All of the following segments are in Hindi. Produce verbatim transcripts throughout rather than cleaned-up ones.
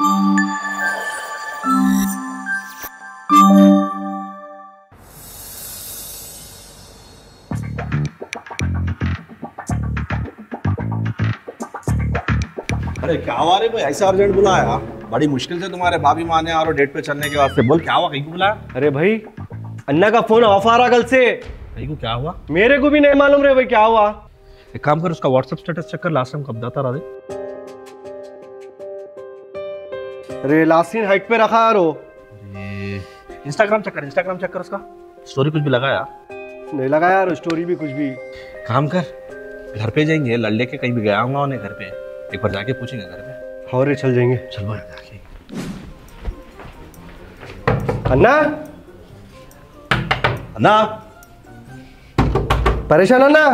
अरे क्या हुआ रे भाई, ऐसा अर्जेंट बुलाया? बड़ी मुश्किल से तुम्हारे भाभी माँ ने और डेट पे चलने के वास्ते बोल क्या हुआ, कहीं को बुलाया? अरे भाई अन्ना का फोन ऑफ आ रहा कल से। कहीं को क्या हुआ? मेरे को भी नहीं मालूम रे भाई क्या हुआ। एक काम कर, उसका व्हाट्सएप स्टेटस चेक कर, लास्ट टाइम कब दाता रहा दे। अरे लासिन हाइट पे रखा यारो। इंस्टाग्राम चेक कर, इंस्टाग्राम चेक कर, उसका स्टोरी कुछ भी लगाया नहीं? लगाया यार स्टोरी भी कुछ भी। काम कर, घर पे जाएंगे, लड़ले के कहीं भी गया होगा उन्हें, घर पे एक बार जाके पूछेंगे घर में। और चल जाएंगे, चलो जाके। अन्ना, अन्ना, परेशान अन्ना।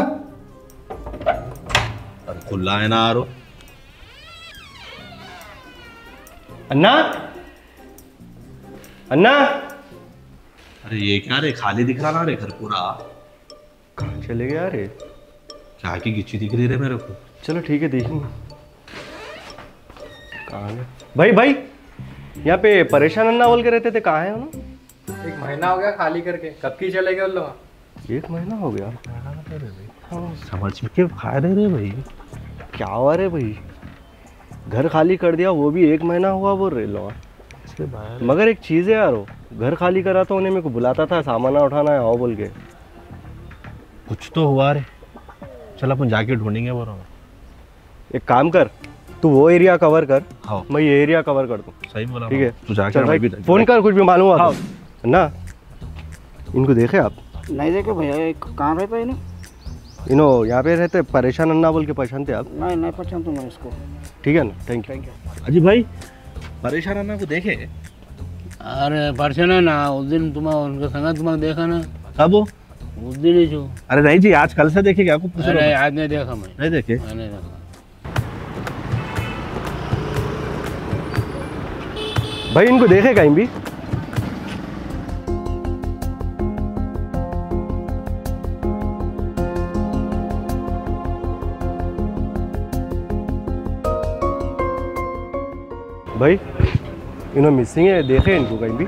अरे खुला है ना आरो। अन्ना, अन्ना। अरे ये क्या रे, खाली दिख रहा ना रे घर पूरा। कहाँ चले गया रे? क्या की गिच्ची दिख रही रे मेरे को। चलो ठीक है देखेंगे। भाई भाई यहाँ पे परेशान अन्ना बोल के रहते थे, कहाँ है उन्होंने? एक महीना हो गया खाली करके, कब की चले गए उन लोग? एक महीना हो गया। समझ में क्या खा रहे रे भाई, क्या हुआ रे भाई? घर खाली कर दिया वो भी एक महीना हुआ बोल रहे लोग। मगर एक चीज़ है यार, घर खाली करा तो उन्हें मेरे को बुलाता था, सामान उठाना है आओ बोल के। कुछ तो हुआ रे, चल अपन जाके ढूंढेंगे। बोलो एक काम कर, तू वो एरिया कवर कर, हाँ। मैं ये एरिया कवर कर दूँ। सही बोला, ठीक है तू जाकर फोन कर, कुछ भी मालूम हुआ हाँ। ना इनको देखे आप? नहीं देखे भैया, कहाँ रहता है इनो? यहाँ पे रहते परेशान अन्ना बोल के, पहचानते आप? नहीं नहीं पहचानता मैं इसको। ठीक है ना, थैंक यू। अजी भाई परेशान अन्ना को देखे? अरे परेशान है ना, उस दिन तुम्हारा उनका संग तुम्हारा देखा ना। कब? उस दिन ही जो। अरे नहीं जी, आज कल से देखे क्या? आज नहीं देखा, मैं नहीं देखे। भाई इनको देखे कहीं भी? भाई इन्हों मिसिंग है, देखे इनको कहीं भी?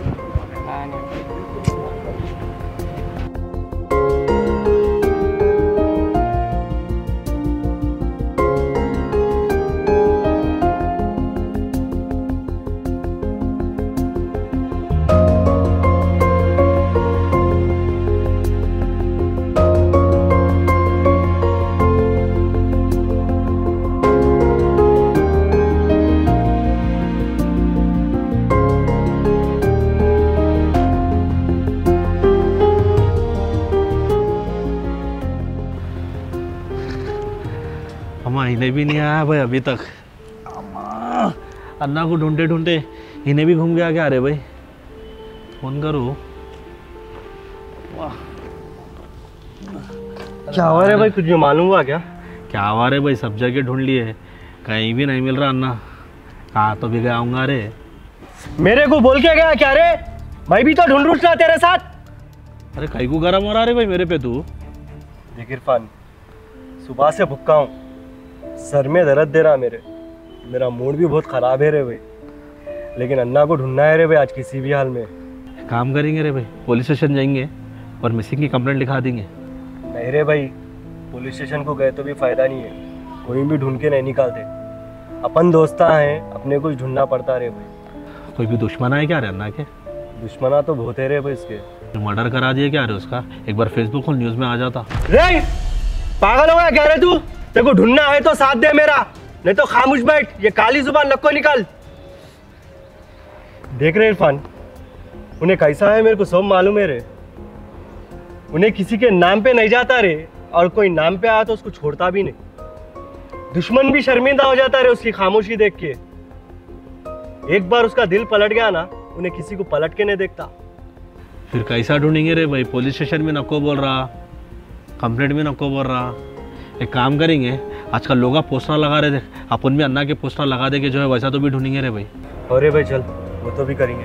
इन्हें भी नहीं आया भाई अभी तक। अन्ना को ढूंढते ढूंढते इन्हें भी घूम गया क्या? अरे भाई फोन करो। क्या हुआ रे भाई, कुछ भी मालूम हुआ क्या? क्या हुआ रे भाई, सब जगह ढूंढ लिए, कहीं भी नहीं मिल रहा अन्ना। कहाँ तो भी गया आऊँगा रे, मेरे को बोल के गया क्या रे? मैं भी तो ढूंढ रहा तेरे साथ। अरे कहीं को गरम हो रहा रे भाई मेरे पे तू? देख इरफान, सुबह से भुक्का हूँ, सर में दर्द दे रहा मेरे, मेरा मूड भी बहुत ख़राब है रे भाई, लेकिन अन्ना को ढूंढना है रे भाई आज किसी भी हाल में। काम करेंगे रे भाई, पुलिस स्टेशन जाएंगे और मिसिंग की कंप्लेंट लिखा देंगे। नहीं रे भाई, पुलिस स्टेशन को गए तो भी फ़ायदा नहीं है, कोई भी ढूंढ के नहीं निकालते। अपन दोस्ता हैं, अपने कुछ ढूंढना पड़ता रे भाई। कोई भी दुश्मना है क्या रे अन्ना के? दुश्मना तो बहुत है रे भाई इसके। मर्डर करा दिए क्या रे उसका? एक बार फेसबुक और न्यूज़ में आ जाता। रे पागल हो गया क्या रे तू? देखो ढूंढना है तो साथ दे मेरा, नहीं तो खामोश बैठ, ये काली जुबान लक्को निकाल। देख रहे इरफान उन्हें कैसा है, मेरे को सब मालूम है रे। उन्हें किसी के नाम पे नहीं जाता रे, और कोई नाम पे आया तो उसको छोड़ता भी नहीं। दुश्मन भी शर्मिंदा हो जाता रे उसकी खामोशी देख के। एक बार उसका दिल पलट गया ना, उन्हें किसी को पलट के नहीं देखता। फिर कैसा ढूंढेंगे रे भाई? पुलिस स्टेशन में नको बोल रहा, कंप्लेंट भी नको बोल रहा। एक काम करेंगे, आजकल लोग पोस्टर लगा रहे थे, अपन भी अन्ना के पोस्टर लगा देंगे जो है, वैसा तो भी ढूंढेंगे रे भाई। अरे भाई चल, वो तो भी करेंगे।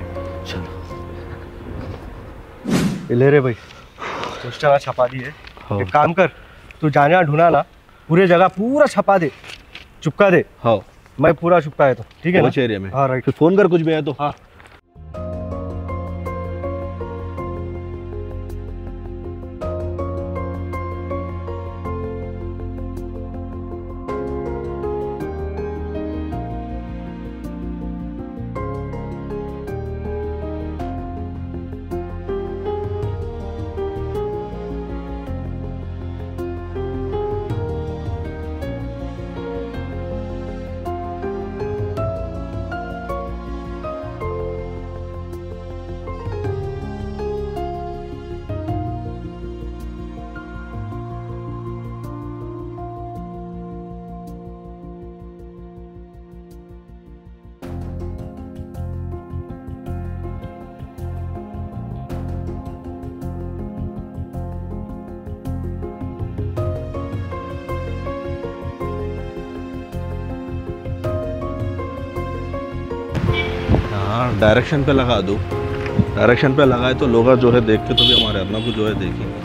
चलो ले रे भाई, पोस्टर छपा दिए। एक काम कर, तू जाना ढूंढा ना, पूरे जगह पूरा छपा दे, चुपका दे। हाँ मैं पूरा छुपका है तो ठीक है ना एरिया में। हाँ राइट, फोन कर कुछ भी है तो। हाँ डायरेक्शन पे लगा दो, डायरेक्शन पे लगाए तो लोग जो है देख के तो भी हमारे अपना को जो है देखेंगे।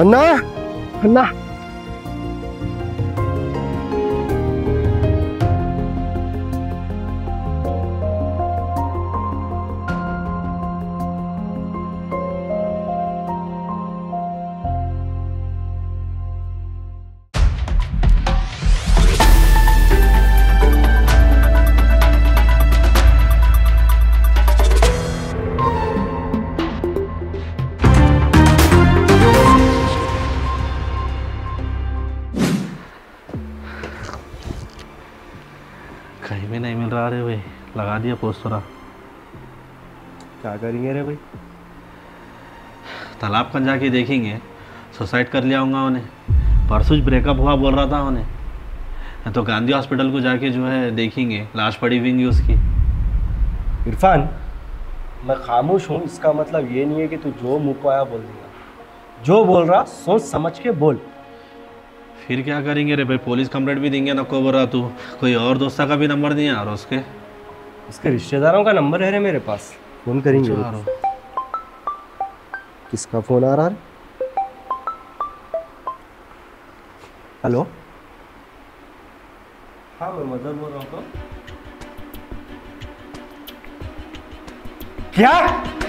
अन्ना, अन्ना, कहीं भी नहीं मिल रहा रे भाई, लगा दिया पोस्ट थोड़ा, क्या करेंगे रे भाई। तालाब पर जाके देखेंगे, सुसाइड कर लिया होगा उन्हें, परसों ब्रेकअप हुआ बोल रहा था उन्हें, तो गांधी हॉस्पिटल को जाके जो है देखेंगे, लाश पड़ी हुई होगी उसकी। इरफान मैं खामोश हूँ, इसका मतलब ये नहीं है कि तू जो मुँह को आया बोल दिया, जो बोल रहा सोच समझ के बोल। फिर क्या करेंगे रे भाई, पुलिस कंप्लेंट भी देंगे ना, को बोला तू कोई और दोस्ता का भी नंबर दिया और उसके उसके रिश्तेदारों का नंबर है रे मेरे पास, फोन करेंगे। किसका फोन आ रहा है? हेलो हाँ मैं मदर बोल रहा हूँ। क्या